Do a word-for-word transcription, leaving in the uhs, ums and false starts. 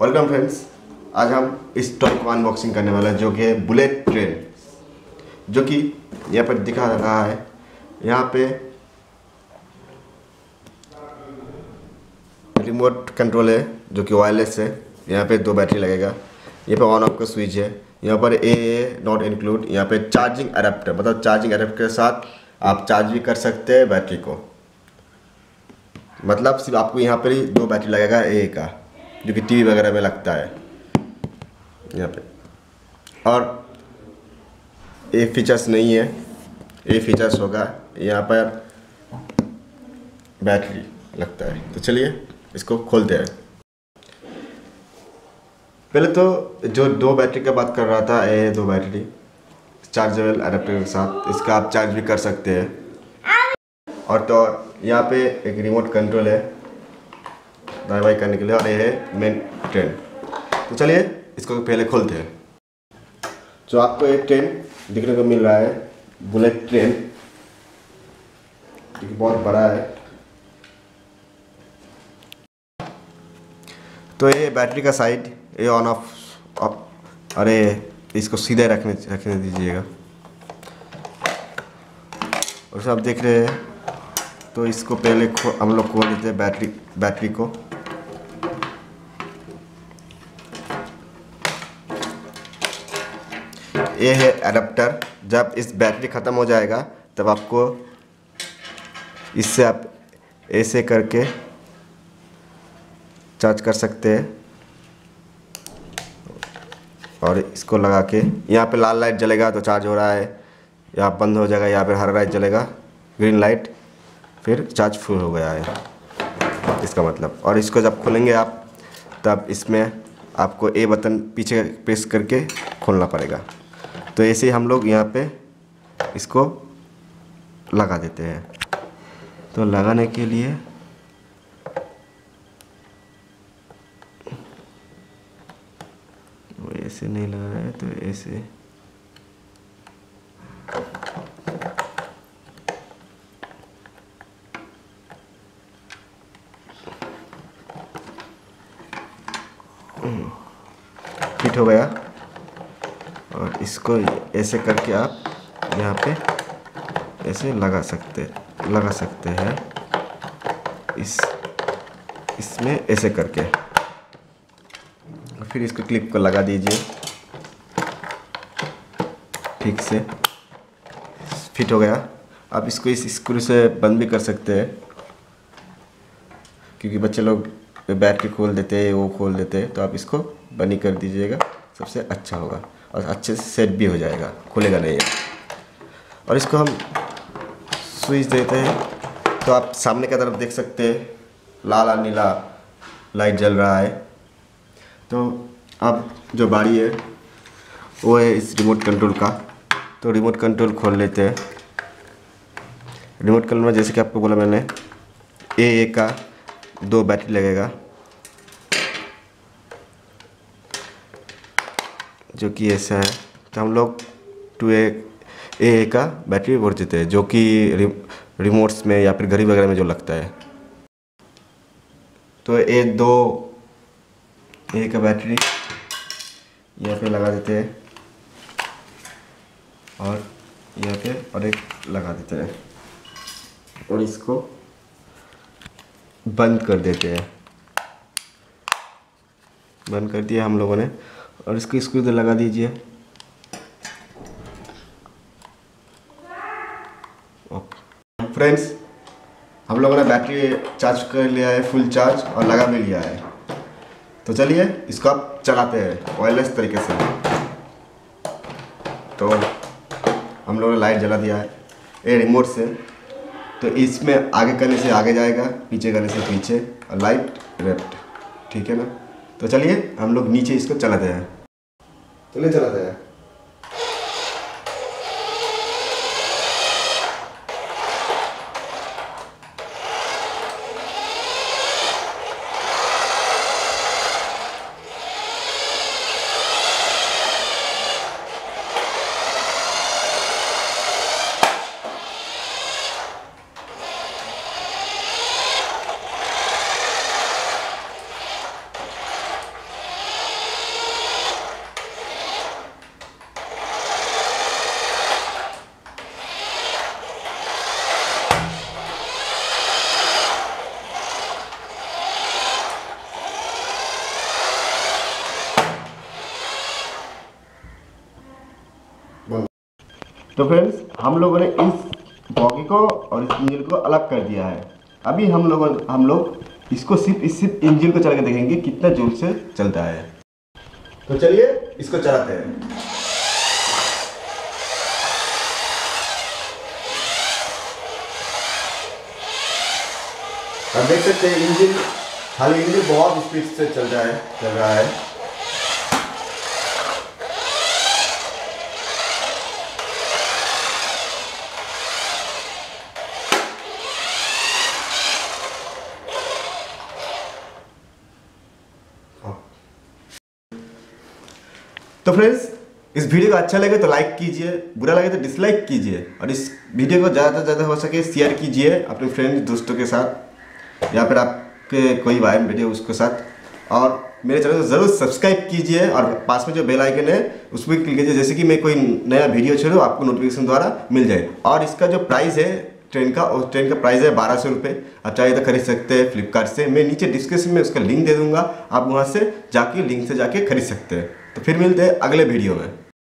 Welcome friends, आज हम इस टॉय को अनबॉक्सिंग करने वाला है जो कि है बुलेट ट्रेन, जो कि यहाँ पर दिखा रहा है। यहाँ पे रिमोट कंट्रोल है जो कि वायरलेस है। यहाँ पे दो बैटरी लगेगा, यहाँ पे ऑन ऑफ का स्विच है, यहाँ पर ए नॉट इंक्लूड, यहाँ पे चार्जिंग अडेप्टर, मतलब चार्जिंग अडेप्टर के साथ आप चार्ज भी कर सकते हैं बैटरी को। मतलब सिर्फ आपको यहाँ पर ही दो बैटरी लगेगा ए का, जो कि टीवी वगैरह में लगता है यहाँ पे। और ये फीचर्स नहीं है, ये फीचर्स होगा यहाँ पर बैटरी लगता है। तो चलिए इसको खोलते हैं। पहले तो जो दो बैटरी का बात कर रहा था, ये दो बैटरी चार्जेबल अडेप्टर के साथ, इसका आप चार्ज भी कर सकते हैं। और तो यहाँ पे एक रिमोट कंट्रोल है दाएं बाएं करने के लिए, और ये है मेन ट्रेन। तो चलिए इसको पहले खोलते हैं। जो आपको ये ट्रेन दिखने को मिल रहा है, बुलेट ट्रेन, बहुत बड़ा है। तो ये बैटरी का साइड, ये ऑन ऑफ ऑफ अरे इसको सीधे रखने रखने दीजिएगा। और सब देख रहे हैं, तो इसको पहले हम लोग खोल देते हैं बैटरी बैटरी को। ये है अडेप्टर। जब इस बैटरी ख़त्म हो जाएगा तब आपको इससे आप ऐसे करके चार्ज कर सकते हैं। और इसको लगा के यहाँ पे लाल लाइट जलेगा तो चार्ज हो रहा है, यहाँ बंद हो जाएगा, यहाँ पे हरा लाइट जलेगा, ग्रीन लाइट, फिर चार्ज फुल हो गया है इसका मतलब। और इसको जब खोलेंगे आप, तब इसमें आपको ए बटन पीछे प्रेस करके खोलना पड़ेगा। तो ऐसे ही हम लोग यहाँ पे इसको लगा देते हैं। तो लगाने के लिए वो ऐसे नहीं लगा रहा है, तो ऐसे फिट हो गया। और इसको ऐसे करके आप यहाँ पे ऐसे लगा सकते लगा सकते हैं इस इसमें ऐसे करके। फिर इसको क्लिप को लगा दीजिए ठीक से, फिट हो गया। आप इसको इस स्क्रू से बंद भी कर सकते हैं, क्योंकि बच्चे लोग बैटरी खोल देते हैं, वो खोल देते हैं। तो आप इसको बंद ही कर दीजिएगा, सबसे अच्छा होगा और अच्छे से सेट भी हो जाएगा, खुलेगा नहीं। और इसको हम स्विच देते हैं तो आप सामने की तरफ देख सकते हैं, लाल और नीला लाइट जल रहा है। तो अब जो बारी है वो है इस रिमोट कंट्रोल का। तो रिमोट कंट्रोल खोल लेते हैं। रिमोट कंट्रोल में जैसे कि आपको बोला मैंने, ए ए का दो बैटरी लगेगा, जो कि ऐसा है। तो हम लोग टू ए ए का बैटरी बोल देते हैं, जो कि रि, रिमोट्स में या फिर घड़ी वगैरह में जो लगता है। तो ए दो ए का बैटरी यहाँ पे लगा देते हैं, और यहाँ पे और एक लगा देते हैं, और इसको बंद कर देते हैं। बंद कर दिया हम लोगों ने। और इसको स्क्रू इधर लगा दीजिए, ओके। फ्रेंड्स, हम लोगों ने बैटरी चार्ज कर लिया है, फुल चार्ज, और लगा भी लिया है। तो चलिए इसको आप चलाते हैं वायरलेस तरीके से। तो हम लोगों ने लाइट जला दिया है ये रिमोट से। तो इसमें आगे करने से आगे जाएगा, पीछे करने से पीछे, और लाइट लेफ्ट, ठीक है ना। तो चलिए हम लोग नीचे इसको चलाते हैं। चलिए चलाते हैं। तो फ्रेंड्स हम लोगों ने इस बॉगी को और इस इंजन को अलग कर दिया है। अभी हम लोगों हम लोग इसको सिर्फ सिर्फ इंजन को चला के देखेंगे कितना जोर से चलता है। तो चलिए इसको चलाते हैं। आप देख सकते हैं इंजन खाली इंजन बहुत स्पीड से चल रहा है चल रहा है तो फ्रेंड्स इस वीडियो को अच्छा लगे तो लाइक कीजिए, बुरा लगे तो डिसलाइक कीजिए और इस वीडियो को ज़्यादा से ज़्यादा हो सके शेयर कीजिए अपने फ्रेंड्स दोस्तों के साथ या फिर आपके कोई भाई बेटे उसके साथ। और मेरे चैनल को ज़रूर सब्सक्राइब कीजिए और पास में जो बेल आइकन है उसमें क्लिक कीजिए, जैसे कि मैं कोई नया वीडियो छोड़ूँ आपको नोटिफिकेशन द्वारा मिल जाए। और इसका जो प्राइस है ट्रेन का और ट्रेन का प्राइस है बारह सौ रुपये, आप चाहिए तो खरीद सकते हैं फ्लिपकार्ट से। मैं नीचे डिस्क्रिप्शन में उसका लिंक दे दूँगा, आप वहाँ से जाके लिंक से जाके खरीद सकते हैं। तो फिर मिलते हैं अगले वीडियो में।